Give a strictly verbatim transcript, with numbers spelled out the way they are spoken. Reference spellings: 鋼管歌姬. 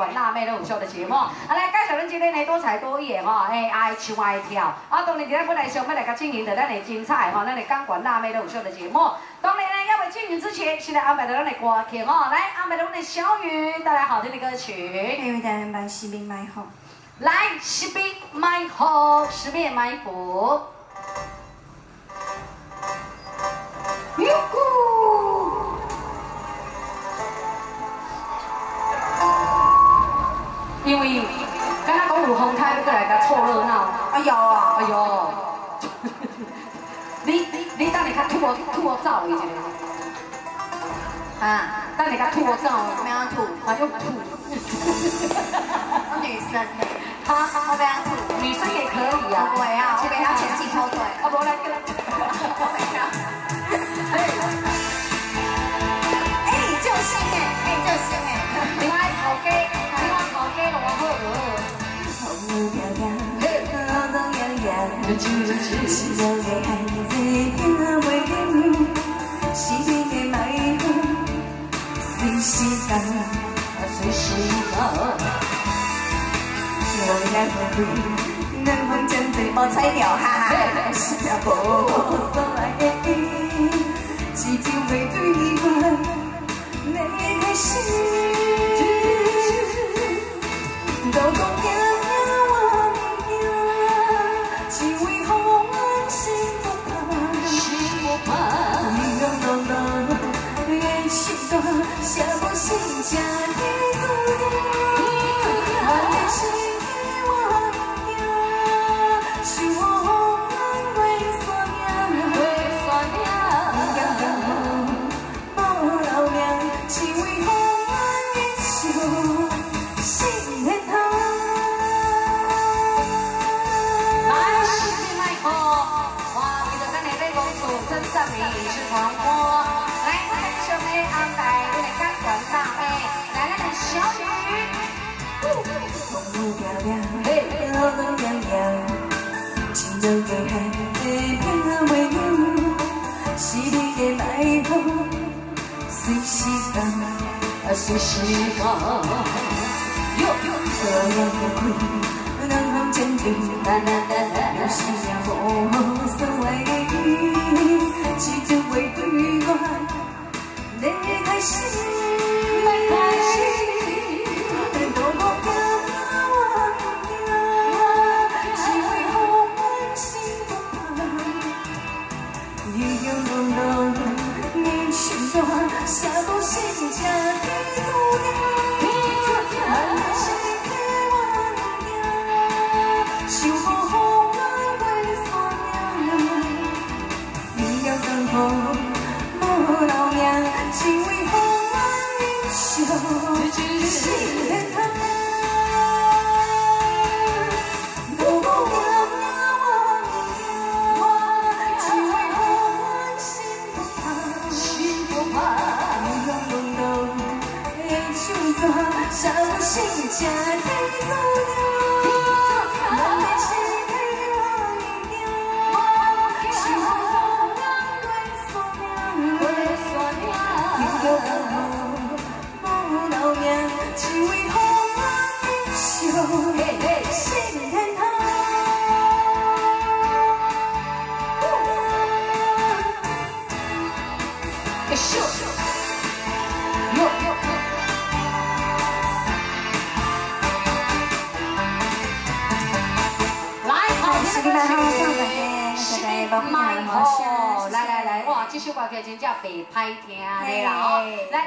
管辣妹都有上的节目。啊，来介绍恁今天的多才多艺吼，哎爱唱爱跳。啊，当然今日本来想要来甲进行着咱的精彩吼，咱的钢管辣妹都有上的节目。当然呢，要未进行之前，先来安排着咱的歌曲哦，来安排着我们的小雨带来好听的歌曲。因为咱们班士兵卖好。 来，十面埋伏，十面埋伏。哟呼！因为刚才讲有风台要过来甲凑热闹。哎呦啊！哎呦！你你你等下甲吐我吐我走伊一个。啊！等下甲吐我走，咩啊吐？啊又吐。我女生。 啊，我不要吐，女生也可以啊。对啊，我不要前进后退。我不来跟。我不要。哎，你就行哎，哎你就行哎。你爱跑街，你爱跑街，我好饿。红飘飘，高高远远，心中的孩子飘飞远，是你的麦风，随时到，随时到。 我来回味，南方针对我菜鸟哈，是阿婆所爱的，是就会对我来开始。都讲叫我名，只为予阮心不怕，心不怕。你侬侬侬，眼神大，什么心情的多？ 随时到，哟哟，我要回归，南方真美，啦啦啦啦，有时也无所谓，只求为对我来开始，来开始，多么骄傲，只为我们心不变，一样浓浓，你心中下不心间。 来来来，哇，这首歌曲真正袂歹听的啦哦，来来。